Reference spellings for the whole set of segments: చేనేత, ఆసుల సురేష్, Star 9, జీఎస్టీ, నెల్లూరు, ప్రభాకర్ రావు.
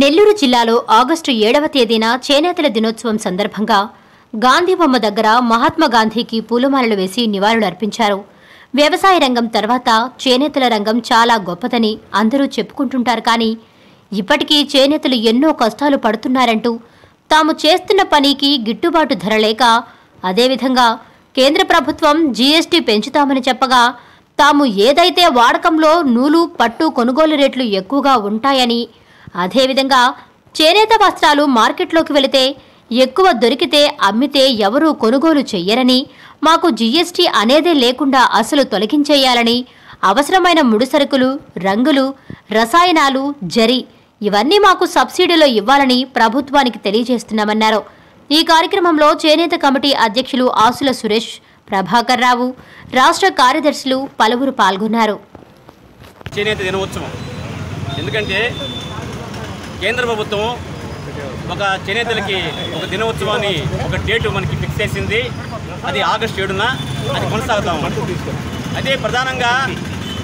నెల్లూరు జిల్లాలో ఆగస్టు 7వ తేదీన చేనేతల దినోత్సవం సందర్భంగా గాంధీ బొమ్మ దగ్గర మహాత్మా గాంధీకి పూలమాలలు వేసి నివాళులు అర్పించారు. వ్యవసాయ రంగం తర్వాత చేనేతల రంగం చాలా గొప్పదని అందరూ చెప్పుకుంటుంటారు. కానీ ఇప్పటికీ చేనేతలు ఎన్నో కష్టాలు పడుతున్నారంటూ తాము చేస్తున్న పనికి గిట్టుబాటు ధర లేక, అదేవిధంగా కేంద్ర ప్రభుత్వం జీఎస్టీ పెంచుతామని చెప్పగా తాము ఏదైతే వాడకంలో నూలు, పట్టు కొనుగోలు రేట్లు ఎక్కువగా ఉంటాయని, అదేవిధంగా చేనేత వస్త్రాలు మార్కెట్లోకి వెళితే ఎక్కువ దొరికితే అమ్మితే ఎవరూ కొనుగోలు చెయ్యరని, మాకు జీఎస్టీ అనేదే లేకుండా అసలు తొలగించేయాలని, అవసరమైన ముడిసరుకులు, రంగులు, రసాయనాలు, జరి ఇవన్నీ మాకు సబ్సిడీలో ఇవ్వాలని ప్రభుత్వానికి తెలియజేస్తున్నామన్నారు. ఈ కార్యక్రమంలో చేనేత కమిటీ అధ్యక్షులు ఆసుల సురేష్, ప్రభాకర్ రావు, రాష్ట్ర కార్యదర్శులు పలువురు పాల్గొన్నారు. చేనేత దినోత్సవం ఎందుకంటే కేంద్ర ప్రభుత్వం ఒక చేనేతలకి ఒక దినోత్సవాన్ని ఒక డేటు మనకి ఫిక్స్ చేసింది. అది ఆగస్టు 7న అది కొనసాగుతాం. అదే ప్రధానంగా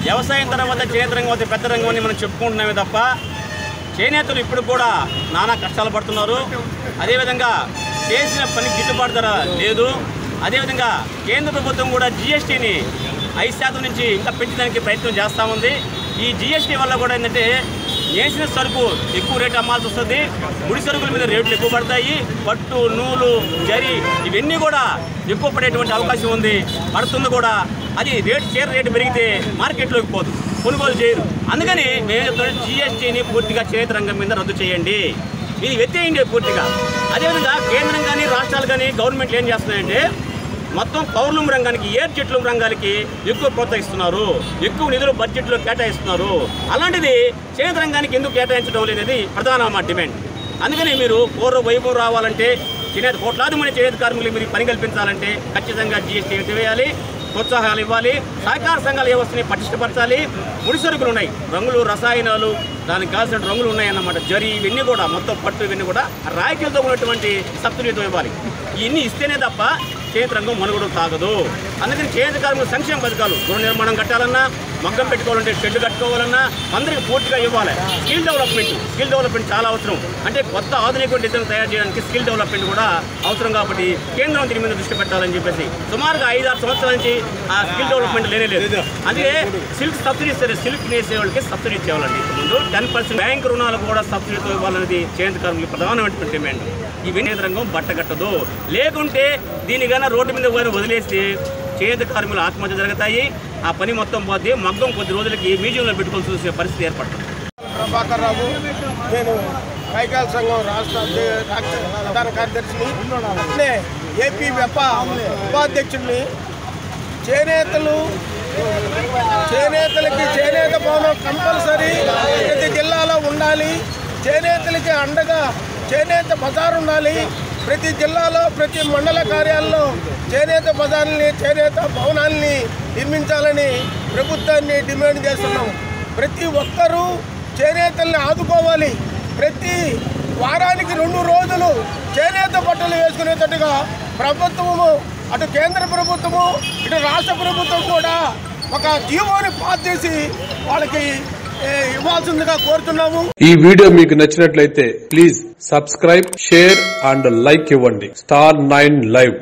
వ్యవసాయం తర్వాత చేనేత రంగం అయితే పెద్ద రంగం అని మనం చెప్పుకుంటున్నామే తప్ప చేనేతలు ఇప్పుడు కూడా నానా కష్టాలు పడుతున్నారు. అదేవిధంగా చేసిన పని గిట్టుబాటు ధర లేదు. అదేవిధంగా కేంద్ర ప్రభుత్వం కూడా జీఎస్టీని 5% నుంచి ఇంకా పెంచడానికి ప్రయత్నం చేస్తూ ఉంది. ఈ జీఎస్టీ వల్ల కూడా ఏంటంటే వేసిన సరుకు ఎక్కువ రేటు అమ్మాల్సి వస్తుంది. ముడి సరుకుల మీద రేట్లు ఎక్కువ పడతాయి. పట్టు, నూలు, జరి ఇవన్నీ కూడా ఎక్కువ పడేటువంటి అవకాశం ఉంది, పడుతుంది కూడా. అది రేటు పెరిగితే మార్కెట్లోకి పోదు, కొనుగోలు చేయరు. అందుకని మేము జీఎస్టీని పూర్తిగా చేనేత రంగం మీద రద్దు చేయండి, ఇది ఎత్తేయండి పూర్తిగా. అదేవిధంగా కేంద్రం కానీ రాష్ట్రాలు కానీ గవర్నమెంట్లు ఏం చేస్తున్నాయంటే మొత్తం పౌర్లూం రంగానికి, ఏర్ చెట్లూం రంగానికి ఎక్కువ ప్రోత్సహిస్తున్నారు, ఎక్కువ నిధులు బడ్జెట్లో కేటాయిస్తున్నారు. అలాంటిది చేనేత రంగానికి ఎందుకు కేటాయించడం లేదనేది ప్రధాన మా డిమాండ్. అందుకని మీరు పూర్వ వైభవం రావాలంటే, చేనేత కోట్లాది మంది చేనేత కార్మికులకు మీరు పని కల్పించాలంటే ఖచ్చితంగా జీఎస్టీ ఎత్తివేయాలి, ప్రోత్సాహాలు ఇవ్వాలి, సహకార సంఘాల వ్యవస్థని పటిష్టపరచాలి. ముడి సరుకులు ఉన్నాయి, రంగులు, రసాయనాలు, దానికి కావాల్సిన రంగులు ఉన్నాయన్నమాట, జరి ఇవన్నీ కూడా, మొత్తం పట్టు ఇవన్నీ కూడా రాయితీలతో ఉన్నటువంటి సబ్సిడీతో ఇవ్వాలి. ఇవన్నీ ఇస్తేనే తప్ప చేనేత రంగం మనుగడ సాగదు. అందుకని చేనేత కార్మికుల సంక్షేమ పథకాలు, గృహ నిర్మాణం కట్టాలన్నా, మగ్గం పెట్టుకోవాలంటే షెడ్లు కట్టుకోవాలన్నా అందరికీ పూర్తిగా ఇవ్వాలి. స్కిల్ డెవలప్మెంట్ చాలా అవసరం. అంటే కొత్త ఆధునిక డిజైన్ తయారు చేయడానికి స్కిల్ డెవలప్మెంట్ కూడా అవసరం. కాబట్టి కేంద్రం దీని మీద దృష్టి పెట్టాలని చెప్పేసి సుమారుగా 5-6 సంవత్సరాల నుంచి ఆ స్కిల్ డెవలప్మెంట్ లేనేలేదు. అందుకే సిల్క్ సబ్సిడీ, సరే సిల్క్ నేసే వాళ్ళకి సబ్సిడీ ఇచ్చేవాళ్ళండి. ముందు 10% బ్యాంక్ రుణాలు కూడా సబ్సిడీతో ఇవ్వాలనేది చేనేత కార్మికులు ప్రధానమైనటువంటి డిమాండ్. ఈ వినేత రంగం బట్టగట్టదు. లేకుంటే దీనికైనా రోడ్డు మీద వదిలేసి చేనేత కార్మికులు ఆత్మహత్య జరుగుతాయి. ఆ పని మొత్తం పోతే మగ్గం కొద్ది రోజులకి మ్యూజియంలో పెట్టుకోవాల్సి చూసే పరిస్థితి ఏర్పడుతుంది. ప్రభాకర్ రావు, నేను కైకాల సంఘం రాష్ట్ర ప్రధాన కార్యదర్శిని, అట్లే ఏపీ వెపా ఉపాధ్యక్షుడిని. చేనేతలకి చేనేత భవనం కంపల్సరీ ప్రతి జిల్లాలో ఉండాలి. చేనేతలకి అండగా చేనేత బజార్ ఉండాలి. ప్రతి జిల్లాలో, ప్రతి మండల కార్యాలయంలో చేనేత బజార్ని, చేనేత భవనాల్ని నిర్మించాలని ప్రభుత్వాన్ని డిమాండ్ చేస్తున్నాము. ప్రతి ఒక్కరూ చేనేతల్ని ఆదుకోవాలి. ప్రతి వారానికి 2 రోజులు చేనేత బట్టలు వేసుకునేటట్టుగా ప్రభుత్వము, అటు కేంద్ర ప్రభుత్వము ఇటు రాష్ట్ర ప్రభుత్వం కూడా ఒక జీవోని పాస్ చేసి వాళ్ళకి ఇవ్వాల్సిందిగా కోరుతున్నాము. ఈ వీడియో మీకు నచ్చినట్లయితే please subscribe, share and like ఇవ్వండి. Star 9 live.